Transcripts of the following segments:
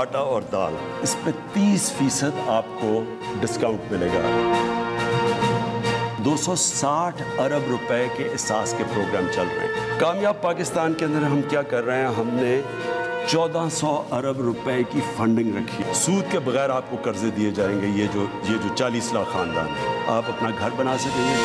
आटा और दाल, इसमें 30% आपको डिस्काउंट मिलेगा। 260 अरब रुपए के एहसास के प्रोग्राम चल रहे हैं। कामयाब पाकिस्तान के अंदर हम क्या कर रहे हैं, हमने 1400 अरब रुपए की फंडिंग रखी है। सूद के बगैर आपको कर्जे दिए जाएंगे। ये जो 40 लाख खानदान है, आप अपना घर बना सकेंगे।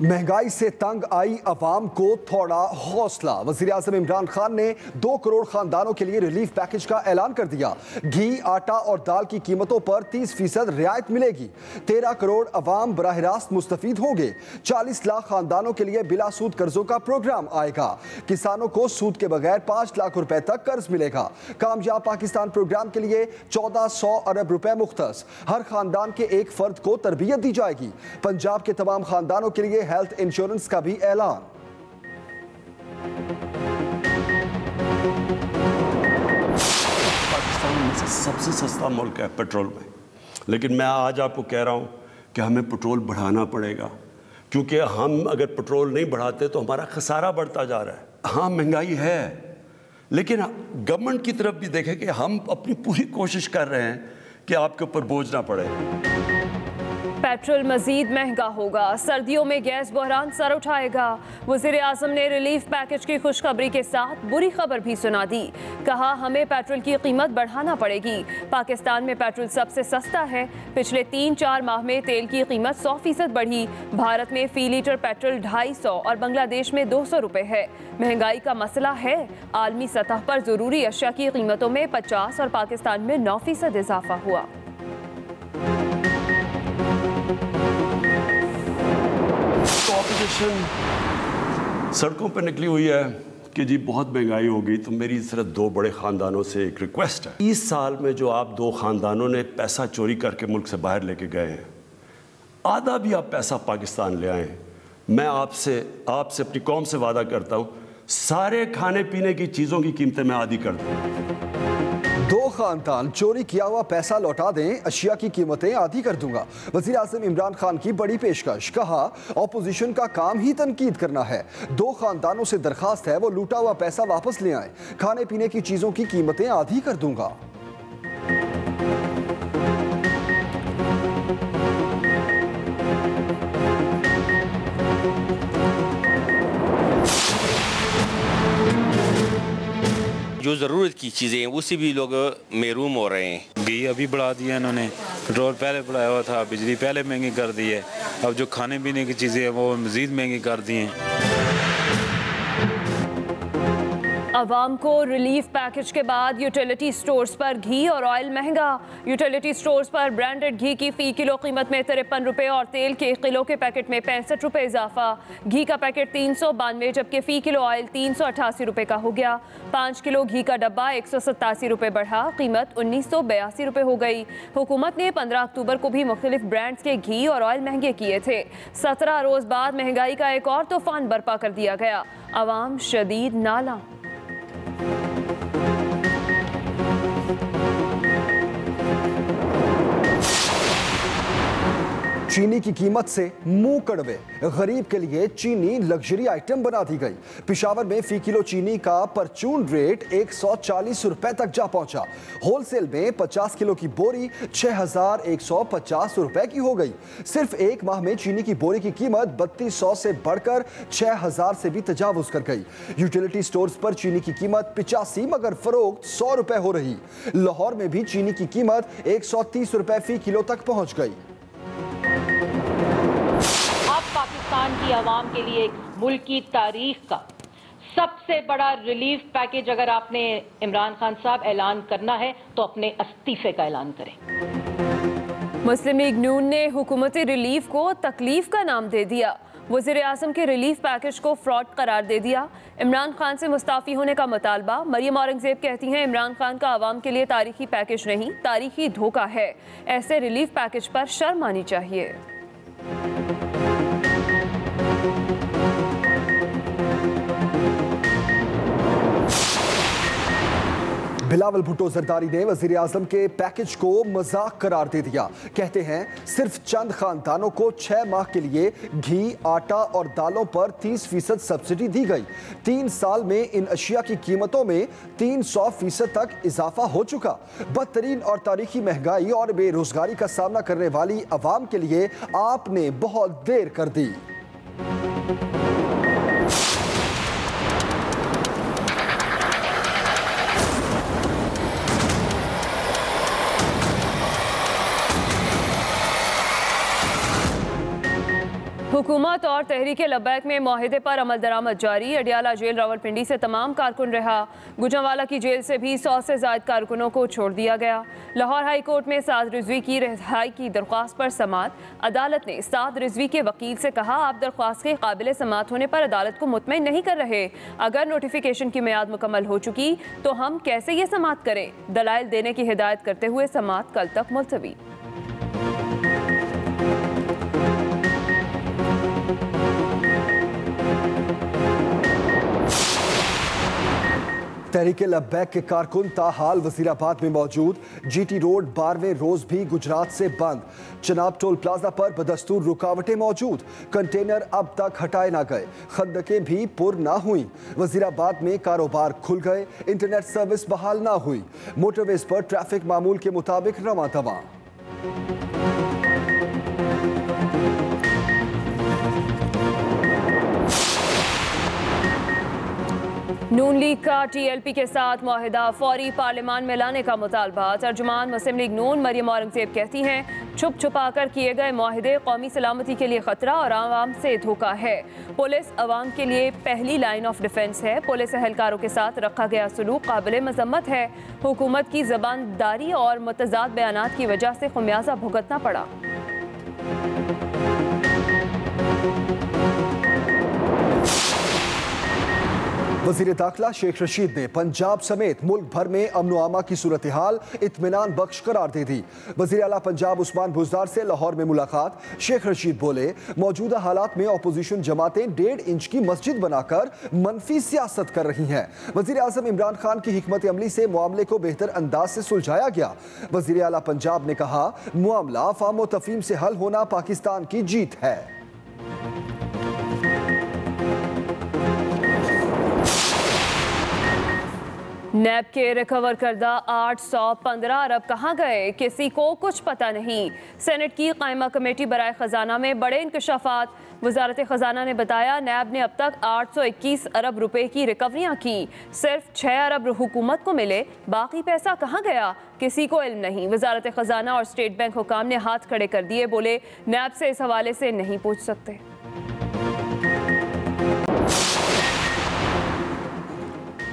महंगाई से तंग आई अवाम को थोड़ा हौसला, वज़ीर-ए-आज़म इमरान खान ने 2 करोड़ खानदानों के लिए रिलीफ पैकेज का ऐलान कर दिया। घी, आटा और दाल की कीमतों पर 30% रियायत मिलेगी। 13 करोड़ अवाम बराह रास्त मुस्तफीद होंगे। 40 लाख खानदानों के लिए बिला सूद कर्जों का प्रोग्राम आएगा। किसानों को सूद के बगैर 5 लाख रुपए तक कर्ज मिलेगा। कामयाब पाकिस्तान प्रोग्राम के लिए 1400 अरब रुपए मुख्तस। हर खानदान के एक फर्द को तरबियत दी जाएगी। पंजाब के तमाम खानदानों के लिए हेल्थ इंश्योरेंस का भी ऐलान। पाकिस्तान में से सबसे सस्ता मुल्क है पेट्रोल में, लेकिन मैं आज आपको कह रहा हूं कि हमें पेट्रोल बढ़ाना पड़ेगा, क्योंकि हम अगर पेट्रोल नहीं बढ़ाते तो हमारा खसारा बढ़ता जा रहा है। हाँ, महंगाई है, लेकिन गवर्नमेंट की तरफ भी देखें कि हम अपनी पूरी कोशिश कर रहे हैं कि आपके ऊपर बोझ ना पड़े। पेट्रोल मजीद महंगा होगा, सर्दियों में गैस बहरान सर उठाएगा। वज़ीर-ए-आज़म ने रिलीफ पैकेज की खुशखबरी के साथ बुरी खबर भी सुना दी। कहा, हमें पेट्रोल की कीमत बढ़ाना पड़ेगी। पाकिस्तान में पेट्रोल सबसे सस्ता है। पिछले 3-4 माह में तेल की कीमत 100% बढ़ी। भारत में फी लीटर पेट्रोल 250 और बांग्लादेश में 200 रुपये है। महंगाई का मसला है। आलमी सतह पर ज़रूरी अशिया की कीमतों में 50 और पाकिस्तान में 9% इजाफा हुआ। ऑपोजिशन सड़कों पर निकली हुई है कि जी बहुत महंगाई हो गई। तो मेरी इस तरह 2 बड़े ख़ानदानों से एक रिक्वेस्ट है, इस साल में जो आप 2 ख़ानदानों ने पैसा चोरी करके मुल्क से बाहर लेके गए हैं, आधा भी आप पैसा पाकिस्तान ले आए। मैं आपसे अपनी कौम से वादा करता हूँ, सारे खाने पीने की चीज़ों की कीमतें मैं आधी कर दूँ। 2 खानदान चोरी किया हुआ पैसा लौटा दें, अशिया की कीमतें आधी कर दूंगा। वज़ीर-ए-आज़म इमरान खान की बड़ी पेशकश। कहा, ऑपोजिशन का काम ही तनकीद करना है। 2 खानदानों से दरखास्त है, वो लूटा हुआ पैसा वापस ले आए। खाने पीने की चीज़ों की कीमतें आधी कर दूंगा। जो ज़रूरत की चीज़ें हैं उससे भी लोग महरूम हो रहे हैं। घी अभी बढ़ा दिया इन्होंने, पेट्रोल पहले बढ़ाया हुआ था, बिजली पहले महंगी कर दी है, अब जो खाने पीने की चीज़ें हैं वो मज़ीद महंगी कर दी हैं। आवाम को रिलीफ पैकेज के बाद यूटिलिटी स्टोर्स पर घी और ऑयल महंगा। यूटिलिटी स्टोर्स पर ब्रांडेड घी की फी किलो कीमत में 53 रुपये और तेल के किलो के पैकेट में 65 रुपये इजाफा। घी का पैकेट 392 जबकि फी किलो ऑयल 388 रुपये का हो गया। 5 किलो घी का डब्बा 187 रुपये बढ़ा, कीमत 1982 रुपये हो गई। हुकूमत ने 15 अक्टूबर को भी मुख्तलिफ ब्रांड्स के घी और ऑयल महंगे किए थे। 17 रोज़ बाद महंगाई का एक और तूफान बर्पा कर दिया गया। आवाम शदीद नाला। चीनी की कीमत से मुंह कड़वे, गरीब के लिए चीनी लग्जरी आइटम बना दी गई। पेशावर में फी किलो चीनी का परचून रेट 140 रुपए तक जा पहुंचा। होलसेल में 50 किलो की बोरी 6150 रुपए की हो गई। सिर्फ एक माह में चीनी की बोरी की कीमत 3200 से बढ़कर 6000 से भी तजावुज कर गई। यूटिलिटी स्टोर्स पर चीनी की कीमत 85 मगर फरोख्त 100 रुपए हो रही। लाहौर में भी चीनी की कीमत 130 रुपए फी किलो तक पहुँच गई। पाकिस्तान की आवाम के लिए मुल्क की तारीख का सबसे बड़ा रिलीफ पैकेज अगर आपने इमरान खान साहब ऐलान करना है तो अपने इस्तीफे का ऐलान करें। मुस्लिम लीग नून ने हुकूमती रिलीफ को तकलीफ का नाम दे दिया। वज़ीर-ए-आज़म के रिलीफ पैकेज को फ्रॉड करार दे दिया। इमरान खान से मुस्ताफ़ी होने का मुतालबा। मरियम औरंगज़ेब कहती हैं, इमरान खान का आवाम के लिए तारीखी पैकेज नहीं, तारीखी धोखा है। ऐसे रिलीफ पैकेज पर शर्म आनी चाहिए। बिलावल भुट्टो जरदारी ने वजीर आजम के पैकेज को मजाक करार दे दिया। कहते हैं सिर्फ चंद खानदानों को 6 माह के लिए घी, आटा और दालों पर 30% सब्सिडी दी गई। 3 साल में इन अशिया की कीमतों में 300% तक इजाफा हो चुका। बदतरीन और तारीखी महंगाई और बेरोजगारी का सामना करने वाली आवाम के लिए आपने बहुत देर कर दी। हुकूमत और तहरीक-ए-लब्बैक में माहिदे पर अमल दरामद जारी। अडियाला जेल रावलपिंडी से तमाम कारकुन रिहा। गुजरांवाला की जेल से भी 100 से ज़ायद कारकुनों को छोड़ दिया गया। लाहौर हाई कोर्ट में साद रिजवी की रिहाई की दरख्वास्त पर समात। अदालत ने साद रिजवी के वकील से कहा, आप दरख्वास्त के काबिल समात होने पर अदालत को मुतमईन नहीं कर रहे। अगर नोटिफिकेशन की मियाद मुकम्मल हो चुकी तो हम कैसे ये समात करें। दलाइल देने की हिदायत करते हुए समात कल तक मुलतवी। तहरीक-ए-लब्बैक के कारकुन ताहाल वजीराबाद में मौजूद। जीटी रोड 12वें रोज भी गुजरात से बंद। चनाब टोल प्लाजा पर बदस्तूर रुकावटें मौजूद। कंटेनर अब तक हटाए ना गए, खंदकें भी पुर ना हुई। वजीराबाद में कारोबार खुल गए, इंटरनेट सर्विस बहाल ना हुई। मोटरवेज पर ट्रैफिक मामूल के मुताबिक रवां तवां। नून लीग का टीएलपी के साथ मुआहिदा फौरी पार्लियामान में लाने का मुतालबा। तर्जुमान मुस्लिम लीग नून मरियम औरंगजेब कहती हैं, छुप छुपा कर किए गए मुआहिदे कौमी सलामती के लिए खतरा और आवाम से धोखा है। पुलिस आवाम के लिए पहली लाइन ऑफ डिफेंस है। पुलिस एहलकारों के साथ रखा गया सलूक काबिल मजम्मत है। हुकूमत की जबानदारी और मतजाद बयानात की वजह से खमियाजा भुगतना पड़ा। वज़ीर दाखिला शेख रशीद ने पंजाब समेत मुल्क भर में अमन आमा की सूरत हाल इत्मीनान बख्श करार दे दी। वज़ीर आला पंजाब उस्मान बुज़दार से लाहौर में मुलाकात। शेख रशीद बोले, मौजूदा हालात में अपोजिशन जमातें 1.5 इंच की मस्जिद बनाकर मनफी सियासत कर रही हैं। वज़ीर आज़म इमरान खान की हिकमत अमली से मामले को बेहतर अंदाज से सुलझाया गया। वज़ीर आला पंजाब ने कहा, मामला फामो तफहीम से हल होना पाकिस्तान की जीत है। नैब के रिकवर करदा 815 अरब कहाँ गए, किसी को कुछ पता नहीं। सेनेट की कायमा कमेटी बराए खजाना में बड़े इंकशाफात। वजारत खजाना ने बताया, नैब ने अब तक 821 अरब रुपए की रिकवरियाँ की। सिर्फ 6 अरब हुकूमत को मिले, बाकी पैसा कहाँ गया किसी को इल्म नहीं। वजारत खजाना और स्टेट बैंक हुकाम ने हाथ खड़े कर दिए, बोले नैब से इस हवाले से नहीं पूछ सकते।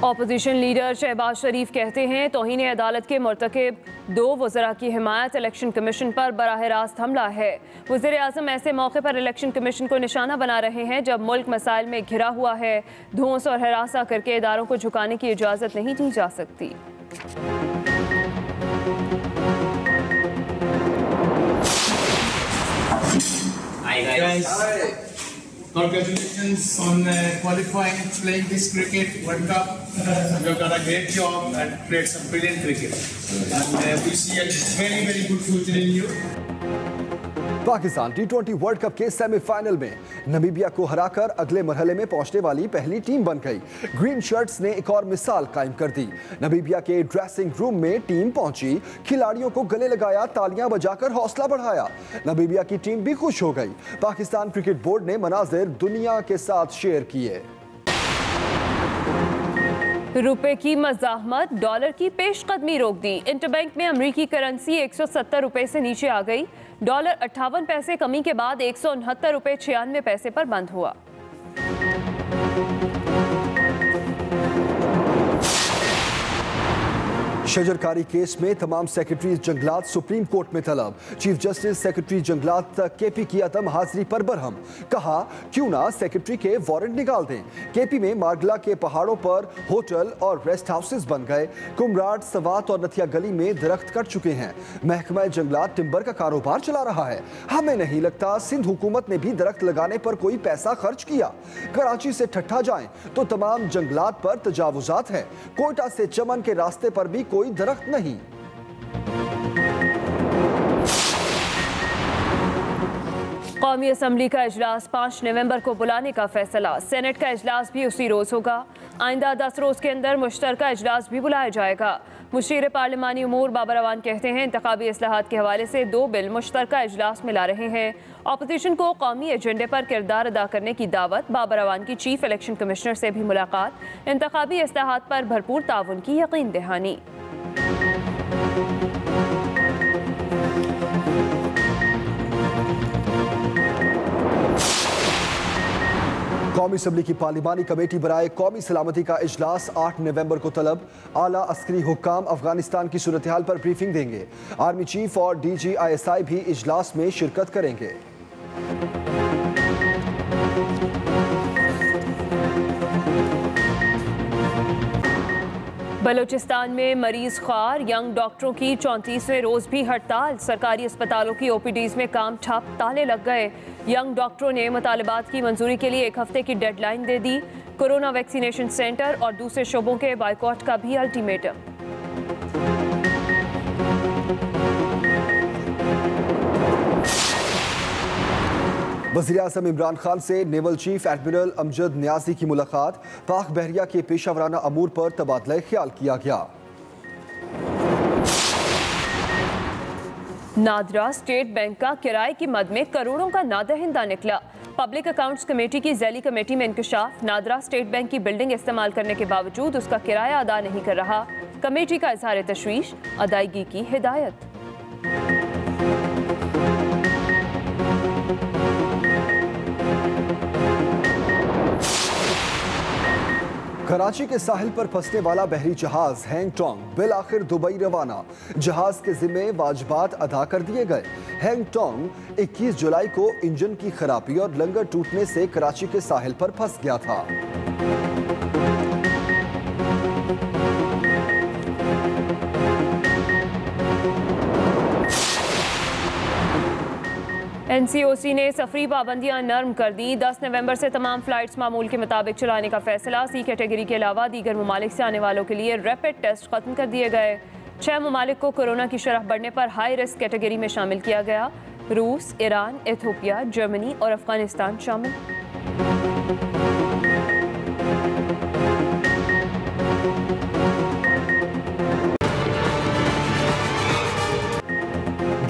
अपोजिशन लीडर शहबाज शरीफ कहते हैं, तौहीन अदालत के मरतकब 2 वज़रा की हिमायत इलेक्शन कमीशन पर बराह रास्त हमला है। वज़ीर आज़म ऐसे मौके पर इलेक्शन कमीशन को निशाना बना रहे हैं जब मुल्क मसाइल में घिरा हुआ है। धौंस और हरासा करके इदारों को झुकाने की इजाज़त नहीं दी जा सकती। Congratulations on qualifying, playing this cricket World Cup. You have done a great job and played some brilliant cricket. And we see a very, very good future in you. Pakistan टी20 वर्ल्ड कप के semifinal में Namibia को हराकर अगले मरहले में पहुंचने वाली पहली टीम बन गई। ग्रीन शर्ट्स ने एक और मिसाल कायम कर दी। नमीबिया के ड्रेसिंग रूम में टीम पहुंची, खिलाड़ियों को गले लगाया, तालियां बजाकर हौसला बढ़ाया। नमीबिया की टीम भी खुश हो गई। पाकिस्तान क्रिकेट बोर्ड ने मनाजिर दुनिया के साथ शेयर किए। रुपए की मज़ाहमत, डॉलर की पेशकदमी रोक दी। इंटरबैंक में अमरीकी करेंसी 170 रुपए से नीचे आ गई। डॉलर 58 पैसे कमी के बाद 169 रुपए 96 पैसे पर बंद हुआ। शजरकारी केस में तमाम सेक्रेटरीज जंगलात सुप्रीम कोर्ट में तलब। चीफ जस्टिस सेक्रेटरी जंगलात केपी की अदम हाजिरी पर बरहम, कहा क्यों ना सेक्रेटरी के वारंट निकाल दें। केपी में मार्गला के पहाड़ों पर होटल और रेस्ट हाउसेस बन गए। कुमराट, सवात और नथिया गली में दरख्त कट चुके हैं। महकमा जंगलात टिम्बर का कारोबार चला रहा है। हमें नहीं लगता सिंध हुकूमत ने भी दरख्त लगाने पर कोई पैसा खर्च किया। कराची से ठट्ठा जाएं तो तमाम जंगलात पर तजावुजात है। कोयटा से चमन के रास्ते पर भी कोई दरख्त नहीं। कौमी असम्बली का इजलास 5 नवंबर को बुलाने का फैसला। सेनेट का इजलास भी उसी रोज़ होगा। आइंदा 10 रोज़ के अंदर मुश्तरका इजलास भी बुलाया जाएगा। मुशीर पार्लिमानी उमूर बाबर अवान कहते हैं इंतखाबी इस्लाहात के हवाले से 2 बिल मुश्तरका इजलास में ला रहे हैं। अपोजिशन को कौमी एजेंडे पर किरदार अदा करने की दावत। बाबर अवान की चीफ इलेक्शन कमिश्नर से भी मुलाकात। इंतखाबी इस्लाहात पर भरपूर ताउन की यकीन दहानी। कौमी असम्बली की पार्लिमानी कमेटी बराए कौमी सलामती का इजलास 8 नवंबर को तलब। आला अस्करी हुक्काम अफगानिस्तान की सूरत हाल पर ब्रीफिंग देंगे। आर्मी चीफ और DG ISI भी इजलास में शिरकत करेंगे। बलोचिस्तान में मरीज ख्वार यंग डॉक्टरों की 34वें रोज़ भी हड़ताल। सरकारी अस्पतालों की OPDs में काम ठप, ताले लग गए। यंग डॉक्टरों ने मुतालबात की मंजूरी के लिए 1 हफ्ते की डेडलाइन दे दी। कोरोना वैक्सीनेशन सेंटर और दूसरे शोबों के बायकॉट का भी अल्टीमेटम। वज़ीर आज़म इमरान खान से naval chief admiral Amjad Niazi की मुलाकात। पाक बहरिया के पेशावराना अमूर पर तबादला ख्याल किया गया। नादरा स्टेट बैंक का किराए की मद में करोड़ों का नादहिंदा निकला। पब्लिक अकाउंट्स कमेटी की जैली कमेटी में इंकशाफ। नादरा स्टेट बैंक की बिल्डिंग इस्तेमाल करने के बावजूद उसका किराया अदा नहीं कर रहा। कमेटी का इजहार तशवीश, अदायगी की हिदायत। कराची के साहिल पर फंसने वाला बहरी जहाज हैंगटोंग बिल आखिर दुबई रवाना। जहाज के जिम्मे वाजबात अदा कर दिए गए। हैंगटोंग 21 जुलाई को इंजन की खराबी और लंगर टूटने से कराची के साहिल पर फंस गया था। NCOC ने सफरी पाबंदियां नरम कर दी। 10 नवंबर से तमाम फ्लाइट्स मामूल के मुताबिक चलाने का फैसला। C कैटेगरी के अलावा दीगर ममालिक से आने वालों के लिए रैपिड टेस्ट खत्म कर दिए गए। 6 ममालिक को कोरोना की शरह बढ़ने पर हाई रिस्क कैटेगरी में शामिल किया गया। रूस, ईरान, इथियोपिया, जर्मनी और अफगानिस्तान शामिल।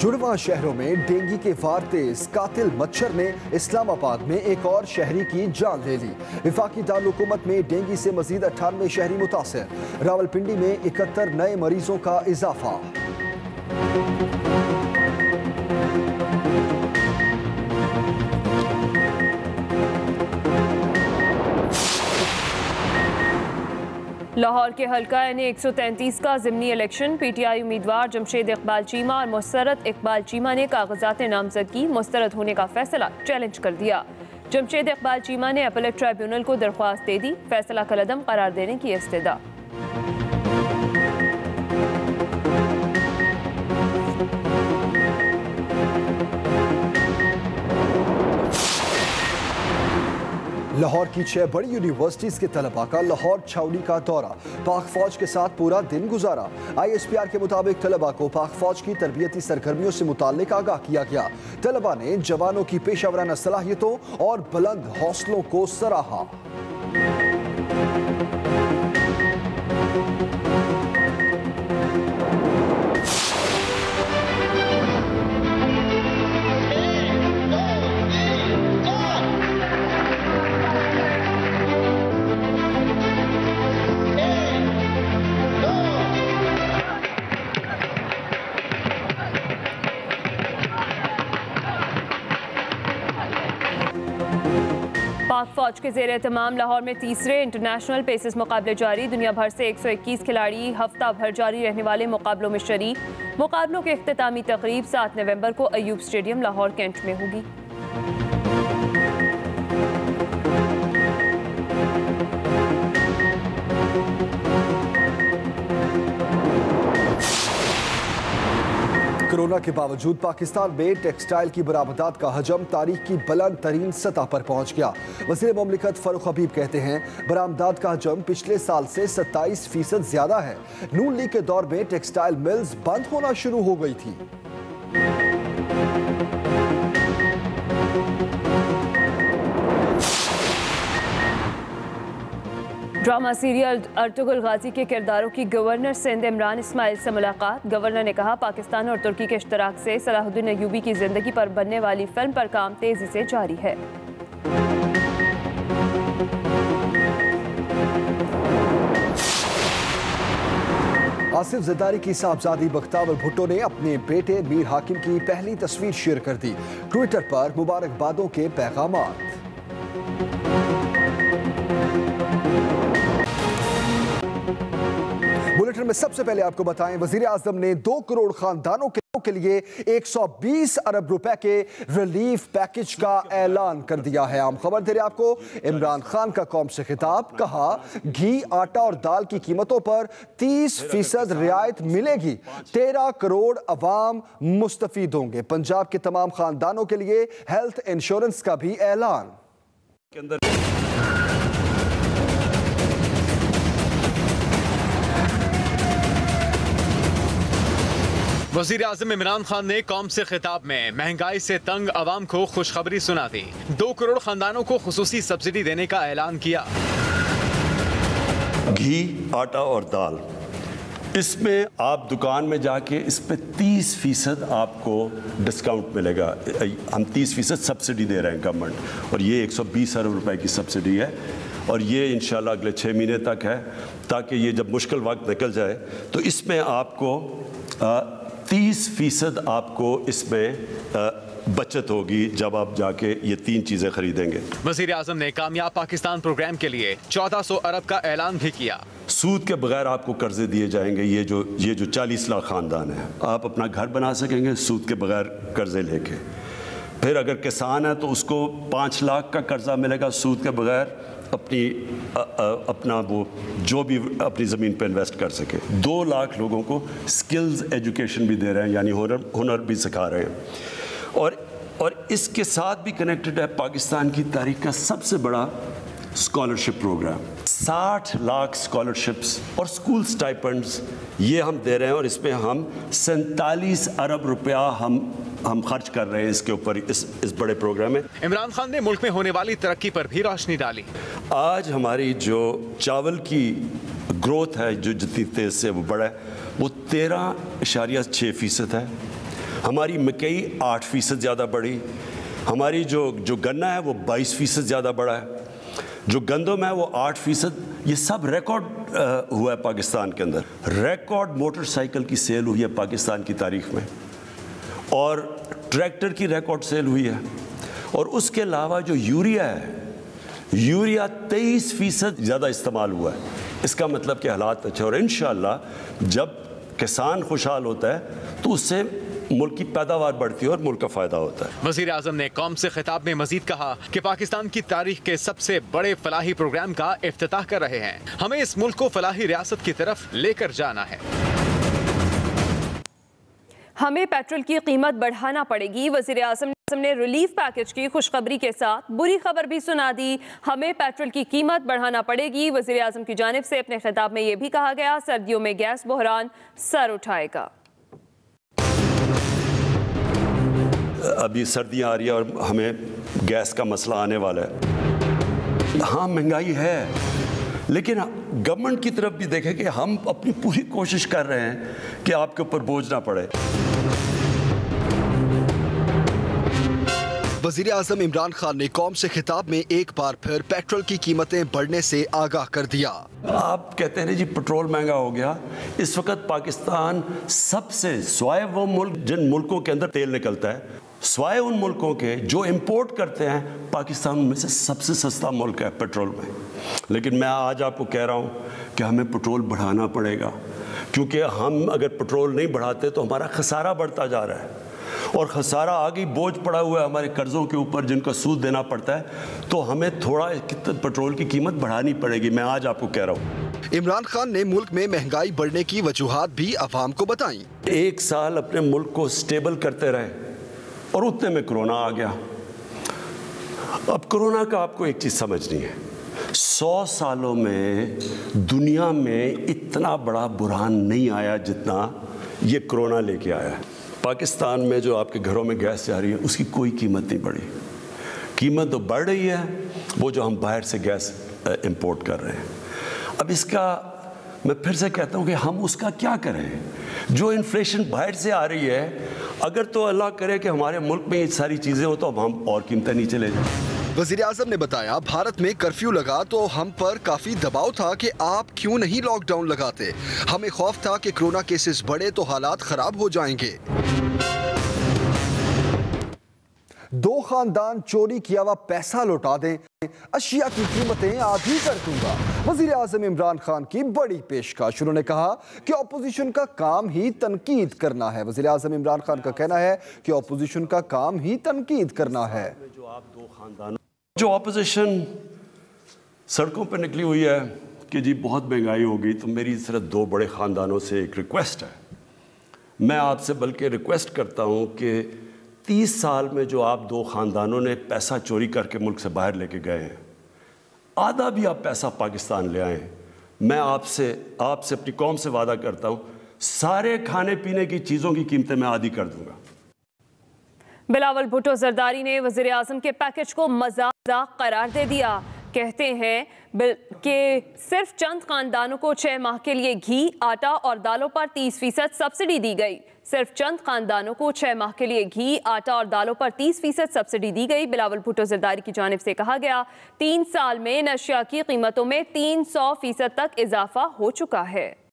जुड़वा शहरों में डेंगू के वारतेज कातिल मच्छर ने इस्लामाबाद में एक और शहरी की जान ले ली। वफाकी दारकूमत में डेंगू से मजीद 98 शहरी मुतासर। रावलपिंडी में 71 नए मरीजों का इजाफा। लाहौर के हल्का NA 133 का ज़िमनी इलेक्शन। PTI उम्मीदवार जमशेद इकबाल चीमा और मुस्तरद इकबाल चीमा ने कागजात नामजदगी मुस्तरद होने का फैसला चैलेंज कर दिया। जमशेद इकबाल चीमा ने अपीलेट ट्राइब्यूनल को दरख्वास्त दे दी। फैसला कलदम करार देने की इस्तदा। लाहौर की 6 बड़ी यूनिवर्सिटीज़ के तलबा का लाहौर छावनी का दौरा। पाक फ़ौज के साथ पूरा दिन गुजारा। ISPR के मुताबिक तलबा को पाक फ़ौज की तरबियती सरगर्मियों से मुतालिक आगाह किया गया। तलबा ने जवानों की पेशावराना सलाहियतों और बुलंद हौसलों को सराहा। पाक फौज के जेर एहतमाम लाहौर में तीसरे इंटरनेशनल पेसेस मुकाबले जारी। दुनिया भर से 121 खिलाड़ी हफ्ता भर जारी रहने वाले मुकाबलों में शरीक। मुकाबलों के अख्तामी तकरीब 7 नवंबर को अयूब स्टेडियम लाहौर कैंट में होगी। कोरोना के बावजूद पाकिस्तान में टेक्सटाइल की बरामदात का हजम तारीख की बुलंद तरीन सतह पर पहुंच गया। वज़ीर मुमलिकत फरूख हबीब कहते हैं बरामदात का हजम पिछले साल से 27% ज्यादा है। नून लीग के दौर में टेक्सटाइल मिल्स बंद होना शुरू हो गई थी। ड्रामा सीरियल अर्तुगुल गाजी के किरदारों की गवर्नर सिंध इमरान इस्माइल से मुलाकात। गवर्नर ने कहा पाकिस्तान और तुर्की के इश्तराक से सलाहुद्दीन अयूबी की जिंदगी पर बनने वाली फिल्म पर काम तेजी से जारी है। आसिफ जरदारी की साहबजादी बिलावल भुट्टो ने अपने बेटे मीर हाकिम की पहली तस्वीर शेयर कर दी। ट्विटर पर मुबारकबादों के पैगाम। बुलेटिन में सबसे पहले आपको बताएं, वजीर आजम ने 2 करोड़ खानदानों के लिए 120 अरब रुपए के रिलीफ पैकेज का ऐलान कर दिया है। आम खबर दे रहे आपको, इमरान खान का कौम से खिताब, कहा घी, आटा और दाल की कीमतों पर 30% रियायत मिलेगी। 13 करोड़ अवाम मुस्तफीद होंगे। पंजाब के तमाम खानदानों के लिए हेल्थ इंश्योरेंस का भी ऐलान। वजीर आजम इमरान खान ने कौम से खिताब में महंगाई से तंग आवाम को खुशखबरी सुना दी। 2 करोड़ खानदानों को खुसूसी सब्सिडी देने का ऐलान किया। घी, आटा और दाल, इसमें आप दुकान में जाके इसमें 30% आपको डिस्काउंट मिलेगा। हम 30% सब्सिडी दे रहे हैं गवर्नमेंट, और ये 120 अरब रुपए की सब्सिडी है, और ये इंशाल्लाह अगले 6 महीने तक है, ताकि ये जब मुश्किल वक्त निकल जाए तो इसमें आपको 30% आपको इसमें बचत होगी जब आप जाके ये 3 चीज़ें खरीदेंगे। वज़ीर आज़म ने कामयाब पाकिस्तान प्रोग्राम के लिए 1400 अरब का ऐलान भी किया। सूद के बगैर आपको कर्जे दिए जाएंगे। ये जो 40 लाख खानदान है, आप अपना घर बना सकेंगे सूद के बगैर कर्जे लेके। फिर अगर किसान है तो उसको 5 लाख का कर्जा मिलेगा सूद के बगैर, अपना वो जो भी अपनी ज़मीन पे इन्वेस्ट कर सके। 2 लाख लोगों को स्किल्स एजुकेशन भी दे रहे हैं, यानी हुनर भी सिखा रहे हैं। और इसके साथ भी कनेक्टेड है पाकिस्तान की तारीख का सबसे बड़ा स्कॉलरशिप प्रोग्राम, 60 लाख स्कॉलरशिप्स और स्कूल स्टाइपेंड्स ये हम दे रहे हैं, और इसमें हम 47 अरब रुपया हम खर्च कर रहे हैं इसके ऊपर, इस बड़े प्रोग्राम में। इमरान खान ने मुल्क में होने वाली तरक्की पर भी रोशनी डाली। आज हमारी जो चावल की ग्रोथ है, जो जितनी तेज़ से वो बढ़ा है, वो 13.6% है। हमारी मकई 8% ज़्यादा बढ़ी। हमारी जो गन्ना है वो 22% ज़्यादा बढ़ा है। जो गंदम है वो 8%। ये सब रिकॉर्ड हुआ है पाकिस्तान के अंदर। रिकॉर्ड मोटरसाइकिल की सेल हुई है पाकिस्तान की तारीख में, और ट्रैक्टर की रिकॉर्ड सेल हुई है। और उसके अलावा जो यूरिया है, यूरिया 23% ज़्यादा इस्तेमाल हुआ है। इसका मतलब कि हालात अच्छे, और इंशाल्लाह जब किसान खुशहाल होता है तो उससे मुल्क की पैदावार बढ़ती है और मुल्क का फ़ायदा होता है। वज़ीर आज़म ने कौम से खिताब में मज़ीद कहा कि पाकिस्तान की तारीख के सबसे बड़े फलाही प्रोग्राम का इफ्तिताह कर रहे हैं। हमें इस मुल्क को फलाही रियासत की तरफ लेकर जाना है। हमें पेट्रोल की कीमत बढ़ाना पड़ेगी। वज़ीर आज़म ने रिलीफ पैकेज की खुशखबरी के साथ बुरी खबर भी सुना दी। हमें पेट्रोल की कीमत बढ़ाना पड़ेगी। वज़ीर आज़म की जानिब से अपने खिताब में ये भी कहा गया, सर्दियों में गैस बहरान सर उठाएगा। अभी सर्दियाँ आ रही है और हमें गैस का मसला आने वाला है। हाँ, महंगाई है, लेकिन गवर्नमेंट की तरफ भी देखें कि हम अपनी पूरी कोशिश कर रहे हैं कि आपके ऊपर बोझ ना पड़े। वज़ीर आज़म इमरान खान ने कौम से खिताब में एक बार फिर पेट्रोल की कीमतें बढ़ने से आगाह कर दिया। आप कहते हैं जी पेट्रोल महंगा हो गया, इस वक्त पाकिस्तान सबसे स्वाय वो मुल्क जिन मुल्कों के अंदर तेल निकलता है स्वाय उन मुल्कों के जो इंपोर्ट करते हैं, पाकिस्तान में से सबसे सस्ता मुल्क है पेट्रोल में। लेकिन मैं आज आपको कह रहा हूं कि हमें पेट्रोल बढ़ाना पड़ेगा, क्योंकि हम अगर पेट्रोल नहीं बढ़ाते तो हमारा खसारा बढ़ता जा रहा है और खसारा आगे बोझ पड़ा हुआ है हमारे कर्ज़ों के ऊपर जिनका सूद देना पड़ता है। तो हमें थोड़ा पेट्रोल की कीमत बढ़ानी पड़ेगी, मैं आज आपको कह रहा हूँ। इमरान खान ने मुल्क में महंगाई बढ़ने की वजूहात भी अवाम को बताई। एक साल अपने मुल्क को स्टेबल करते रहे और उतने में कोरोना आ गया। अब कोरोना का आपको एक चीज़ समझनी है, 100 सालों में दुनिया में इतना बड़ा बुरहान नहीं आया जितना ये कोरोना लेके आया है। पाकिस्तान में जो आपके घरों में गैस जा रही है उसकी कोई कीमत नहीं बढ़ी, कीमत तो बढ़ रही है वो जो हम बाहर से गैस इंपोर्ट कर रहे हैं। अब इसका मैं फिर से कहता हूँ कि हम उसका क्या करें, जो इन्फ्लेशन बाहर से आ रही है, अगर तो अल्लाह करे कि हमारे मुल्क में ये सारी चीज़ें हो तो अब हम और कीमतें नीचे ले जाएँ। वज़ीर आज़म ने बताया, भारत में कर्फ्यू लगा तो हम पर काफ़ी दबाव था कि आप क्यों नहीं लॉकडाउन लगाते, हमें खौफ था कि कोरोना केसेस बढ़े तो हालात ख़राब हो जाएंगे। दो खानदान चोरी किया हुआ पैसा लौटा दें, अशिया की कीमतें आधी कर दूंगा। वज़ीर आज़म इमरान खान की बड़ी पेशकश। उन्होंने कहा कि अपोजिशन का काम ही तनकीद करना है। वज़ीर आज़म इमरान खान का कहना है कि अपोजिशन का काम ही तनकीद करना है। जो आप दो खानदान जो अपोजिशन सड़कों पर निकली हुई है कि जी बहुत महंगाई होगी, तो मेरी इस तरह दो बड़े ख़ानदानों से एक रिक्वेस्ट है, मैं आपसे बल्कि रिक्वेस्ट करता हूँ कि 30 साल में जो आप दो ख़ानदानों ने पैसा चोरी करके मुल्क से बाहर लेके गए हैं, आधा भी आप पैसा पाकिस्तान ले आए। मैं आपसे अपनी कौम से वादा करता हूँ सारे खाने पीने की चीज़ों की कीमतें मैं आधी कर दूँगा। बिलावल भुट्टो जरदारी ने वज़ीर आज़म के पैकेज को मजाक करार दे दिया। कहते हैं कि सिर्फ चंद खानदानों को 6 माह के लिए घी, आटा और दालों पर 30% सब्सिडी दी गई। सिर्फ चंद खानदानों को 6 माह के लिए घी, आटा और दालों पर 30% सब्सिडी दी गई। बिलावल भुट्टो जरदारी की जानिब से कहा गया, 3 साल में नशिया की कीमतों में 300% तक इजाफा हो चुका है।